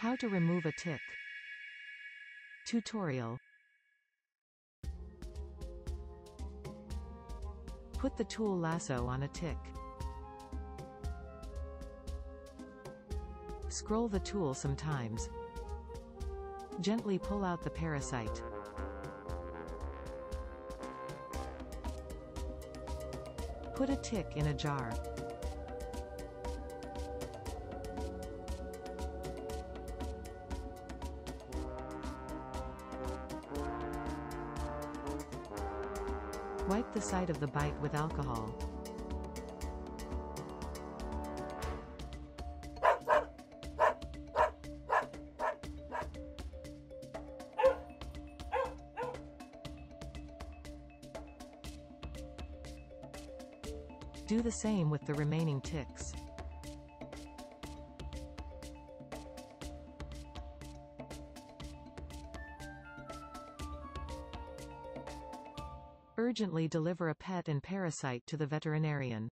How to remove a tick. Tutorial. Put the tool lasso on a tick. Scroll the tool sometimes. Gently pull out the parasite. Put a tick in a jar. Wipe the side of the bite with alcohol. Do the same with the remaining ticks. Urgently deliver a pet and parasite to the veterinarian.